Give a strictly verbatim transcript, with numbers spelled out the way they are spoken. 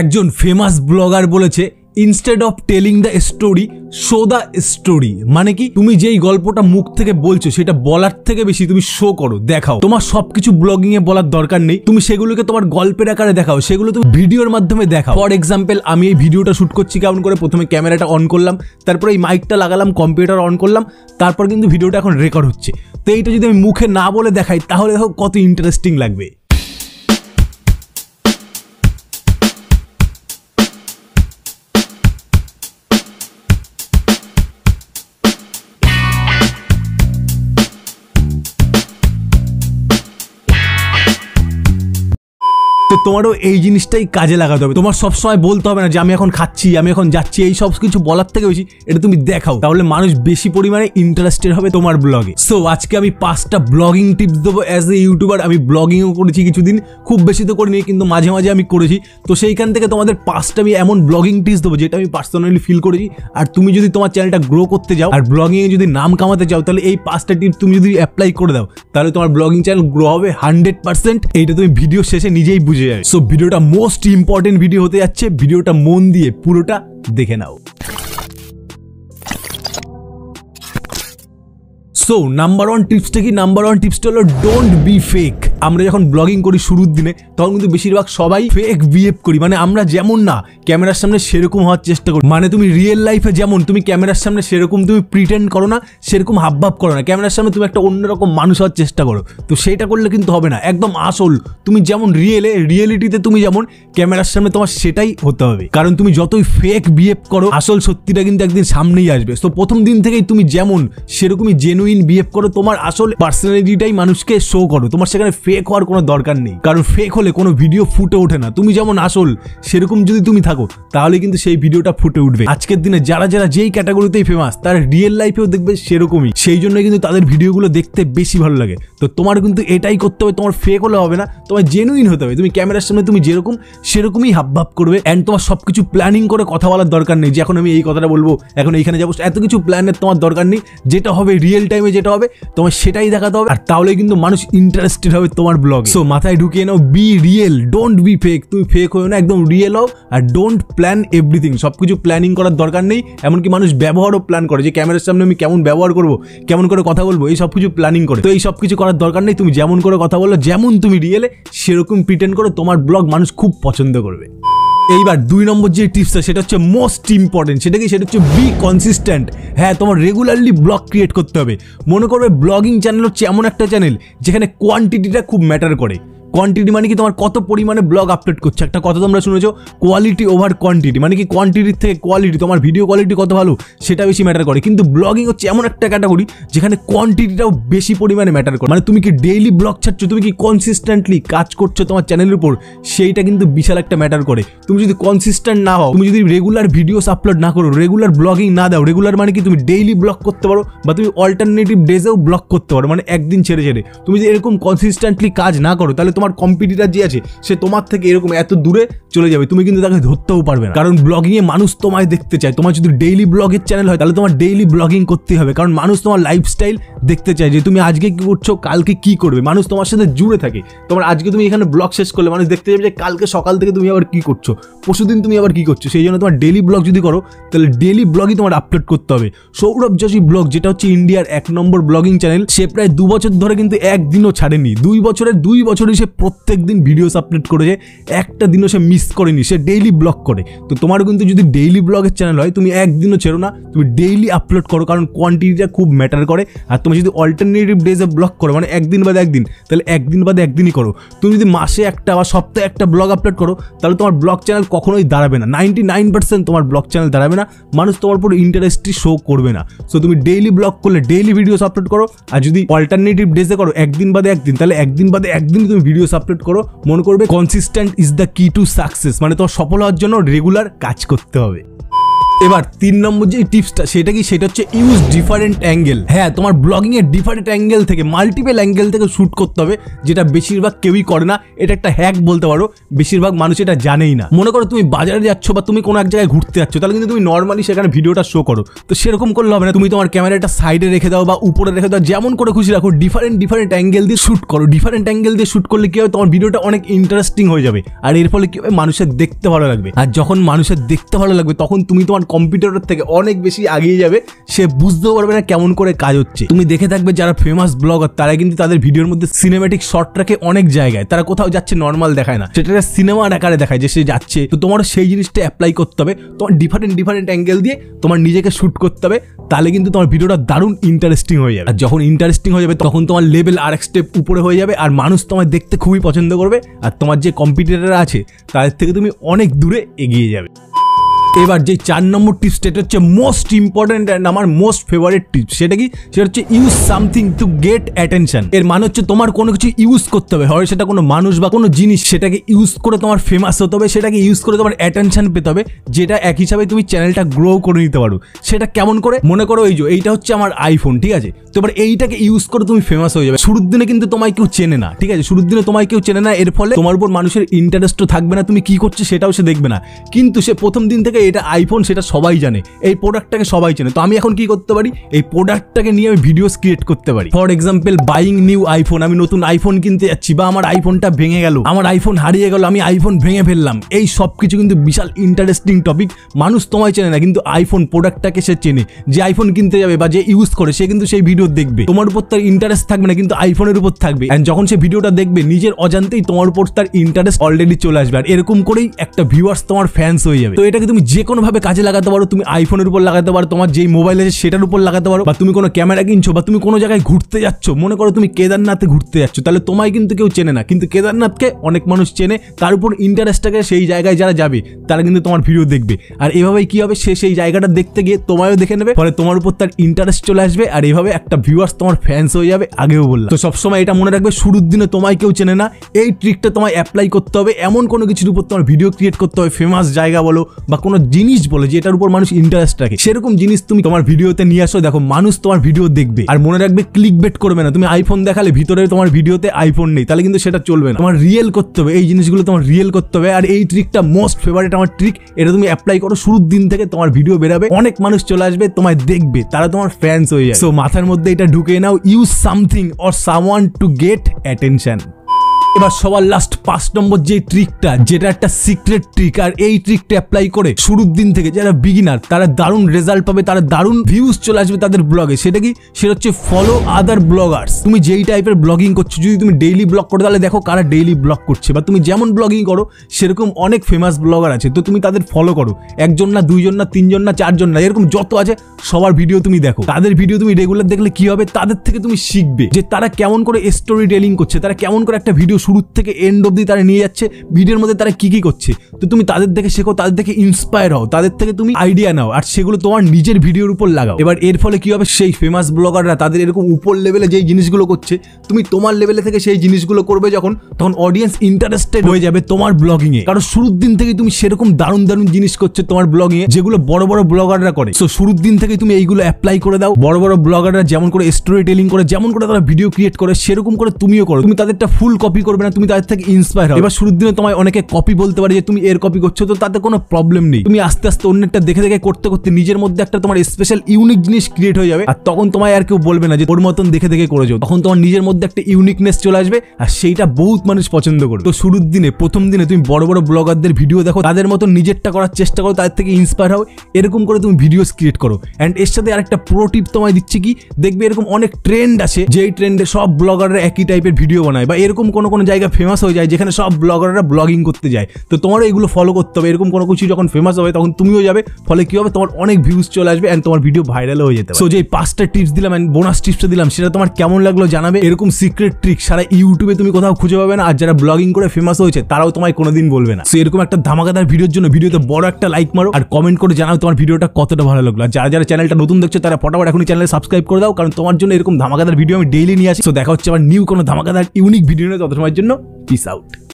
একজন famous blogger বলেছে, instead of telling the story show the story. মানে কি, তুমি যেই গল্পটা মুখ থেকে বলছো সেটা বলার থেকে বেশি তুমি শো করো, দেখাও। তোমার সবকিছু ব্লগিং এ বলার দরকার নেই, তুমি সেগুলোকে তোমার গল্পের আকারে দেখাও, সেগুলো তুমি ভিডিওর মাধ্যমে দেখাও। ফর এক্সাম্পল, আমি এই ভিডিওটা শুট করছি কেমন করে, প্রথমে ক্যামেরাটা অন করলাম, তারপরে এই মাইকটা লাগালাম, কম্পিউটার অন করলাম, তারপর কিন্তু ভিডিওটা এখন রেকর্ড হচ্ছে। তো এইটা যদি আমি মুখে না বলে দেখাই তাহলে দেখো কত ইন্টারেস্টিং লাগবে। তোমারও এই জিনিসটাই কাজে লাগাতে হবে। তোমার সবসময় বলতে হবে না যে আমি এখন খাচ্ছি, আমি এখন যাচ্ছি, এই সব কিছু বলার থেকে বেশি এটা তুমি দেখাও, তাহলে মানুষ বেশি পরিমাণে ইন্টারেস্টেড হবে তোমার ব্লগে। সো আজকে আমি পাঁচটা ব্লগিং টিপস দেবো। অ্যাজ এ ইউটিউবার আমি ব্লগিংও করেছি কিছুদিন, খুব বেশি তো করিনি কিন্তু মাঝে মাঝে আমি করেছি। তো সেইখান থেকে তোমাদের পাঁচটা আমি এমন ব্লগিং টিপস দেবো যেটা আমি পার্সোনালি ফিল করেছি। আর তুমি যদি তোমার চ্যানেলটা গ্রো করতে চাও আর ব্লগিংয়ে যদি নাম কামাতে চাও, তাহলে এই পাঁচটা টিপস তুমি যদি অ্যাপ্লাই করে দাও তাহলে তোমার ব্লগিং চ্যানেল গ্রো হবে হান্ড্রেড পার্সেন্ট। এইটা তুমি ভিডিও শেষে নিজেই বুঝে। সো ভিডিওটা মোস্ট ইম্পর্টেন্ট ভিডিও হতে যাচ্ছে, ভিডিওটা মন দিয়ে পুরোটা দেখে নাও। সো নাম্বার ওয়ান টিপসটা কি? নাম্বার ওয়ান টিপসটা হলো ডোন্ট বি ফেক। আমরা যখন ব্লগিং করি শুরুর দিনে তখন কিন্তু বেশিরভাগ সবাই ফেক বিহেভ করি, মানে আমরা যেমন না ক্যামেরার সামনে সেরকম হওয়ার চেষ্টা করি। মানে তুমি রিয়েল লাইফে যেমন তুমি ক্যামেরার সামনে সেরকম তুমি প্রিটেন্ড করো না, সেরকম হাবভাব করো না, ক্যামেরার সামনে তুমি একটা অন্যরকম মানুষ হওয়ার চেষ্টা করো। তো সেটা করলে কিন্তু হবে না। একদম আসল তুমি যেমন রিয়েলে, রিয়েলিটিতে তুমি যেমন, ক্যামেরার সামনে তোমার সেটাই হতে হবে। কারণ তুমি যতই ফেক বিহেভ করো আসল সত্যিটা কিন্তু একদিন সামনেই আসবে। তো প্রথম দিন থেকেই তুমি যেমন সেরকমই জেনুইন বিহেভ করো, তোমার আসল পার্সোনালিটিটাই মানুষকে শো করো। তোমার সেখানে ফেক হওয়ার কোনো দরকার নেই, কারণ ফেক হলে কোনো ভিডিও ফুটে ওঠে না। তুমি যেমন আসল সেরকম যদি তুমি থাকো তাহলে কিন্তু সেই ভিডিওটা ফুটে উঠবে। আজকের দিনে যারা যারা যেই ক্যাটাগরিতেই ফেমাস তারা রিয়েল লাইফেও দেখবে সেরকমই, সেই জন্য কিন্তু তাদের ভিডিওগুলো দেখতে বেশি ভালো লাগে। তো তোমার কিন্তু এটাই করতে হবে, তোমার ফেক হলে হবে না, তোমার জেনুইন হতে হবে। তুমি ক্যামেরার সামনে তুমি যেরকম সেরকমই হাবভাব করবে। অ্যান্ড তোমার সব কিছু প্ল্যানিং করে কথা বলার দরকার নেই যে এখন আমি এই কথাটা বলবো, এখন এইখানে যাবো, এত কিছু প্ল্যানের তোমার দরকার নেই। যেটা হবে রিয়েল টাইমে, যেটা হবে তোমার সেটাই দেখাতে হবে, আর তাহলে কিন্তু মানুষ ইন্টারেস্টেড হবে তোমার ব্লগে। সো মাথায় ঢুকিয়ে নাও, be real, don't be fake. তুমি ফেক হয়ে না, একদম রিয়েল হও। আর ডোন্ট প্ল্যান এভরিথিং, সব কিছু প্ল্যানিং করার দরকার নেই। এমনকি মানুষ ব্যবহারও প্ল্যান করে যে ক্যামেরার সামনে আমি কেমন ব্যবহার করবো, কেমন করে কথা বলবো, এই সব কিছু প্ল্যানিং করে। তো এই সব কিছু করার দরকার নেই, তুমি যেমন করে কথা বলো, যেমন তুমি রিয়েলে সেরকম প্রিটেন্ড করো, তোমার ব্লগ মানুষ খুব পছন্দ করবে। এইবার দুই নম্বর যে টিপসটা সেটা হচ্ছে মোস্ট ইম্পর্টেন্ট। সেটা কি? সেটা হচ্ছে বি কনসিস্ট্যান্ট। হ্যাঁ, তোমার রেগুলারলি ব্লগ ক্রিয়েট করতে হবে। মনে করবে ব্লগিং চ্যানেল হচ্ছে এমন একটা চ্যানেল যেখানে কোয়ান্টিটিটা খুব ম্যাটার করে। কোয়ান্টিটি মানে কি, তোমার কত পরিমাণে ব্লগ আপলোড করছে। একটা কথা তোমরা শুনেছো, কোয়ালিটি ওভার কোয়ান্টিটি। মানে কি, কোয়ান্টিটির থেকে কোয়ালিটি, তোমার ভিডিও কোয়ালিটি কত ভালো সেটা বেশি ম্যাটার করে। কিন্তু ব্লগিং হচ্ছে এমন একটা ক্যাটাগরি যেখানে কোয়ান্টিটিটাও বেশি পরিমাণে ম্যাটার করে। মানে তুমি কি ডেইলি ব্লগ ছাড়ছো, তুমি কি কনসিস্ট্যান্টলি কাজ করছো তোমার চ্যানেলের উপর, সেইটা কিন্তু বিশাল একটা ম্যাটার করে। তুমি যদি কনসিস্ট্যান্ট না হও, তুমি যদি রেগুলার ভিডিওস আপলোড না করো, রেগুলার ব্লগিং না দাও, রেগুলার মানে কি তুমি ডেইলি ব্লগ করতে পারো বা তুমি অল্টারনেটিভ ডেজেও ব্লগ করতে পারো, মানে একদিন ছেড়ে ছেড়ে। তুমি যদি এরকম কনসিস্ট্যান্টলি কাজ না করো তাহলে তোমার কম্পিটিটর যে আছে সে তোমার থেকে এরকম এত দূরে চলে যাবে, তুমি কিন্তু তাকে ধরতেও পারবে না। কারণ ব্লগিংয়ে মানুষ তোমায় দেখতে চায়। তোমার যদি ডেইলি ব্লগের চ্যানেল হয় তাহলে তোমার ডেইলি ব্লগিং করতে হবে, কারণ মানুষ তোমার লাইফস্টাইল দেখতে চায় যে তুমি আজকে কী করছো, কালকে কী করবে। মানুষ তোমার সাথে জুড়ে থাকে। তোমার আজকে তুমি এখানে ব্লগ শেষ করলে মানুষ দেখতে চাইবে যে কালকে সকাল থেকে তুমি আবার কী করছো, পরশুদিন তুমি আবার কী করছো। সেই জন্য তোমার ডেইলি ব্লগ যদি করো তাহলে ডেইলি ব্লগই তোমার আপলোড করতে হবে। সৌরভ যোশী ব্লগ, যেটা হচ্ছে ইন্ডিয়ার এক নম্বর ব্লগিং চ্যানেল, সে প্রায় দু বছর ধরে কিন্তু একদিনও ছাড়েনি। দুই বছরের দুই বছরে সে প্রত্যেক দিন ভিডিওস আপলোড করেছে, একটা দিনও সে মিস করেনি, সে ডেইলি ব্লগ করে। তো তোমার কিন্তু যদি ডেইলি ব্লগের চ্যানেল হয় তুমি একদিনও ছেড়ো না, তুমি ডেইলি আপলোড করো, কারণ কোয়ান্টিটিটা খুব ম্যাটার করে। আর তুমি যদি অল্টারনেটিভ ডেজে ব্লগ করো, মানে একদিন বাদে একদিন, তাহলে একদিন বাদে একদিনই করো। তুমি যদি মাসে একটা বা সপ্তাহে একটা ব্লগ আপলোড করো তাহলে তোমার ব্লগ চ্যানেল কখনোই দাঁড়াবে না। নাইনটি নাইন পার্সেন্ট তোমার ব্লগ চ্যানেল দাঁড়াবে না, মানুষ তোমার উপর ইন্টারেস্টই শো করবে না। সো তুমি ডেইলি ব্লগ করলে ডেইলি ভিডিওস আপলোড করো, আর যদি অল্টারনেটিভ ডেজে করো একদিন বাদে একদিন, তাহলে একদিন বাদে একদিন তুমি ভিডিওস আপলোড করো। মনে করবে consistent is the key to success, মানে তোমার সফল হওয়ার জন্য রেগুলার কাজ করতে হবে। এবার তিন নম্বর যে টিপসটা সেটা কি, সেটা হচ্ছে ইউজ ডিফারেন্ট অ্যাঙ্গেল। হ্যাঁ, তোমার ব্লগিংয়ের ডিফারেন্ট অ্যাঙ্গেল থেকে, মাল্টিপল অ্যাঙ্গেল থেকে শ্যুট করতে হবে, যেটা বেশিরভাগ কেউই করে না। এটা একটা হ্যাক বলতে পারো, বেশিরভাগ মানুষ এটা জানেই না। মনে করো তুমি বাজারে যাচ্ছ বা তুমি কোনো এক জায়গায় ঘুরতে যাচ্ছ, তাহলে কিন্তু তুমি নর্মালি সেখানে ভিডিওটা শো করো। তো সেরকম করলে হবে না, তুমি তোমার ক্যামেরাটা সাইডে রেখে দাও বা উপরে রেখে দাও, যেমন করে খুশি রাখো, ডিফারেন্ট ডিফারেন্ট অ্যাঙ্গেল দিয়ে শ্যুট করো। ডিফারেন্ট অ্যাঙ্গেল দিয়ে শ্যুট করলে কী হবে, তোমার ভিডিওটা অনেক ইন্টারেস্টিং হয়ে যাবে, আর এর ফলে কী হবে, মানুষের দেখতে ভালো লাগবে। আর যখন মানুষের দেখতে ভালো লাগবে তখন তুমি তোমার কম্পিউটারের থেকে অনেক বেশি এগিয়ে যাবে, সে বুঝতেও পারবে না কেমন করে কাজ হচ্ছে। তুমি দেখে থাকবে যারা ফেমাস ব্লগার তারা কিন্তু তাদের ভিডিওর মধ্যে সিনেমেটিক শর্ট রাখে অনেক জায়গায়, তারা কোথাও যাচ্ছে নর্মাল দেখায় না, সেটা সিনেমার আকারে দেখায় যে সে যাচ্ছে। তো তোমার সেই জিনিসটা অ্যাপ্লাই করতে হবে, তোমার ডিফারেন্ট ডিফারেন্ট অ্যাঙ্গেল দিয়ে তোমার নিজেকে শ্যুট করতে হবে, তাহলে কিন্তু তোমার ভিডিওটা দারুণ ইন্টারেস্টিং হয়ে যাবে। আর যখন ইন্টারেস্টিং হয়ে যাবে তখন তোমার লেভেল আর এক স্টেপ উপরে হয়ে যাবে, আর মানুষ তোমার দেখতে খুবই পছন্দ করবে, আর তোমার যে কম্পিটিটর আছে তাদের থেকে তুমি অনেক দূরে এগিয়ে যাবে। এবার যে চার নম্বর টিপস, সেটা হচ্ছে মোস্ট ইম্পর্ট্যান্ট অ্যান্ড আমার মোস্ট ফেভারিট টিপস। সেটা কি, সেটা হচ্ছে use something to get attention. এর মানে হচ্ছে তোমার কোনো কিছু ইউজ করতে হবে, হয় সেটা কোনো মানুষ বা কোনো জিনিস, সেটাকে ইউজ করে তোমার ফেমাস হতে হবে, সেটাকে ইউজ করে তোমার অ্যাটেনশন পেতে হবে, যেটা এক হিসাবে তুমি চ্যানেলটা গ্রো করে নিতে পারো। সেটা কেমন করে, মনে করো এই যে এইটা হচ্ছে আমার আইফোন, ঠিক আছে, তো এবার এইটাকে ইউজ করে তুমি ফেমাস হয়ে যাবে। শুরুর দিনে কিন্তু তোমায় কেউ চেনে না, ঠিক আছে, শুরুর দিনে তোমায় কেউ চেনে না, এর ফলে তোমার উপর মানুষের ইন্টারেস্টও থাকবে না, তুমি কি করছো সেটাও সে দেখবে না। কিন্তু সে প্রথম দিন থেকে এটা আইফোন সেটা সবাই জানে, এই প্রোডাক্টটাকে সবাই চেনে। তো আমি এখন কি করতে পারি, এই প্রোডাক্টটাকে নিয়ে আমি ভিডিওস ক্রিয়েট করতে পারি। For example buying new iPhone, আমি নতুন আইফোন কিনতে যাচ্ছি, বা আমার আইফোনটা ভেঙে গেল, আমার আইফোন হারিয়ে গেল, আমি আইফোন ভেঙে ফেললাম, এই সব কিছু কিন্তু বিশাল ইন্টারেস্টিং টপিক। মানুষ তোমায় চেনে না, কিন্তু আইফোন প্রোডাক্টটাকে সে চেনে। যে আইফোন কিনতে যাবে বা যে ইউজ করে সে কিন্তু সেই ভিডিও দেখবে, তোমার উপর তার ইন্টারেস্ট থাকবে না কিন্তু আইফোনের উপর থাকবে। অ্যান্ড যখন সে ভিডিওটা দেখবে নিজের অজান্তেই তোমার উপর তার ইন্টারেস্ট অলরেডি চলে আসবে, আর এরকম করেই একটা ভিউয়ার্স তোমার ফ্যান্স হয়ে যাবে। তো এটাকে তুমি যে কোনোভাবে কাজে লাগাতে পারো, তুমি আইফোনের উপর লাগাতে পারো, তোমার যেই মোবাইল আছে সেটার উপর লাগাতে পারো, বা তুমি কোনো ক্যামেরা কিনছো, বা তুমি কোনো জায়গায় ঘুরতে যাচ্ছ। মনে করো তুমি কেদারনাথে ঘুরতে যাচ্ছ, তাহলে তোমায় কিন্তু কেউ চেনে না, কিন্তু কেদারনাথকে অনেক মানুষ চেনে, তার উপর ইন্টারেস্টটাকে সেই জায়গায় যারা যাবে তারা কিন্তু তোমার ভিডিও দেখবে। আর এভাবেই কী হবে, সে সেই জায়গাটা দেখতে গিয়ে তোমায়ও দেখে নেবে, ফলে তোমার উপর তার ইন্টারেস্ট চলে আসবে, আর এভাবে একটা ভিউয়ার্স তোমার ফ্যান্স হয়ে যাবে। আগেও বললাম, তো সবসময় এটা মনে রাখবে, শুরুর দিনে তোমায় কেউ চেনে না, এই ট্রিকটা তোমায় অ্যাপ্লাই করতে হবে। এমন কোনো কিছুর উপর তোমার ভিডিও ক্রিয়েট করতে হবে, ফেমাস জায়গা বলো বা কোনো জিনিস বলে যেটার উপর মানুষ ইন্টারেস্ট রাখে, সেরকম জিনিস তুমি তোমার ভিডিওতে নিয়ে আসো, দেখো মানুষ তোমার ভিডিও দেখবে। আর মনে রাখবে, ক্লিক বেট করবে না। তুমি আইফোন দেখালে ভিতরে তোমার ভিডিওতে আইফোন নেই, তাহলে কিন্তু সেটা চলবে না, তোমার রিয়েল করতে হবে, এই জিনিসগুলো তোমার রিয়েল করতে হবে। আর এই ট্রিকটা মোস্ট ফেভারিট আমার ট্রিক, এটা তুমি অ্যাপ্লাই করো, শুরুর দিন থেকে তোমার ভিডিও বেরাবে, অনেক মানুষ চলে আসবে, তোমায় দেখবে, তারা তোমার ফ্যান্স হয়ে যায়। সো মাথার মধ্যে এটা ঢুকে নাও, use something or someone to get attention. এবার সবার লাস্ট পাঁচ নম্বর যে ট্রিকটা, যেটা একটা সিক্রেট ট্রিক, আর এই ট্রিকটা অ্যাপ্লাই করে শুরুর দিন থেকে যারা বিগিনার তারা দারুণ রেজাল্ট পাবে, তারা দারুণ ভিউজ চলে আসবে তাদের ব্লগে। সেটা কি, সেটা হচ্ছে ফলো আদার ব্লগার্স। তুমি যেই টাইপের ব্লগিং করছো, যদি তুমি ডেইলি ব্লগ করো তাহলে দেখো কারা ডেইলি ব্লগ করছে, বা তুমি যেমন ব্লগিং করো সেরকম অনেক ফেমাস ব্লগার আছে, তো তুমি তাদের ফলো করো। একজন না, দুইজন না, তিনজন না, চারজন না, এরকম যত আছে সবার ভিডিও তুমি দেখো। তাদের ভিডিও তুমি রেগুলার দেখলে কি হবে, তাদের থেকে তুমি শিখবে যে তারা কেমন করে স্টোরি টেলিং করছে, তারা কেমন করে একটা ভিডিও শুরুর থেকে এন্ড অব্দি তারা নিয়ে যাচ্ছে, ভিডিওর মধ্যে তারা কি কি করছে। তো তুমি তাদের দেখে শেখো, তাদের দেখে ইন্সপায়ার হও, তাদের থেকে তুমি আইডিয়া নাও, আর সেগুলো তোমার নিজের ভিডিওর উপর লাগাও। এবার এর ফলে কি হবে, সেই ফেমাস ব্লগাররা তাদের এরকম উপর লেভেলে যেই জিনিসগুলো করছে, তুমি তোমার লেভেলে থেকে সেই জিনিসগুলো করবে যখন, তখন অডিয়েন্স ইন্টারেস্টেড হয়ে যাবে তোমার ব্লগিংয়ে, কারণ শুরুর দিন থেকে তুমি সেরকম দারুণ দারুণ জিনিস করছো তোমার ব্লগিংয়ে, যেগুলো বড় বড় ব্লগাররা করে। সো শুরুর দিন থেকে তুমি এইগুলো অ্যাপ্লাই করে দাও। বড় বড় ব্লগাররা যেমন করে স্টোরি টেলিং করে, যেমন করে তারা ভিডিও ক্রিয়েট করে, সেরকম করে তুমিও করো। তুমি তাদেরটা ফুল কপি করবে না, তুমি তাদের থেকে ইন্সপায়ার হও। এবার শুরুর দিনে তোমায় অনেকে কপি বলতে পারে যে তুমি এর কপি করছো, তো তাতে কোনো প্রবলেম নেই, তুমি আস্তে আস্তে অন্যটা দেখে দেখে করতে করতে নিজের মধ্যে একটা তোমার স্পেশাল ইউনিক জিনিস ক্রিয়েট হয়ে যাবে, আর তখন তোমায় আর কেউ বলবে না যে ওর মতন দেখে দেখে করে যাও, তখন তোমার নিজের মধ্যে একটা ইউনিকনেস চলে আসবে, আর সেইটা বহুত মানুষ পছন্দ করবে। তো শুরুর দিনে, প্রথম দিনে তুমি বড় বড় ব্লগারদের ভিডিও দেখো, তাদের মতন নিজেরটা করার চেষ্টা করো, তাদের থেকে ইন্সপায়ার হও, এরকম করে তুমি ভিডিওস ক্রিয়েট করো। অ্যান্ড এর সাথে আরেকটা প্রো টিপ তোমায় দিচ্ছি, কি দেখবে এরকম অনেক ট্রেন্ড আছে, যেই ট্রেন্ডে সব ব্লগাররা একই টাইপের ভিডিও বানায়, বা এরকম কোনো কোনো জায়গা ফেমাস হয়ে যায় যেখানে সব ব্লগাররা ব্লগিং করতে যায়, তো তোমারও এগুলো ফলো করতে হবে। এরকম কোনো কিছু যখন ফেমাস হবে তখন তুমিও যাবে, ফলে কী হবে, তোমার অনেক ভিউজ চলে আসবে অ্যান্ড তোমার ভিডিও ভাইরাল হয়ে যেতে। সো যে পাঁচটা টিপস দিলাম অ্যান্ড বোনাস টিপসটা দিলাম, সেটা তোমার কেমন লাগলো জানাবে। এরকম সিক্রেট ট্রিক সারা ইউটিউবে তুমি কোথাও খুঁজে পাবে না, আর যারা ব্লগিং করে ফেমাস হয়েছে তারাও তোমায় কোনোদিন বলবে না। সো এরকম একটা ধামাকাদার ভিডিওর জন্য ভিডিওতে বড় একটা লাইক মারো, আর কমেন্ট করে জানাও তোমার ভিডিওটা কতটা ভালো লাগলো। আর যারা যারা চ্যানেলটা নতুন দেখছো তারা ফটাফট এখনই চ্যানেলে সাবস্ক্রাইব করে দাও, কারণ তোমার জন্য এরকম ধামাকাদার ভিডিও আমি ডেইলি নিয়ে আসি। সো দেখা হচ্ছে আবার নিউ কোনো ধামাকাদার ইউনিক ভিডিও নিয়ে, ততক্ষণের জন্য পিস আউট।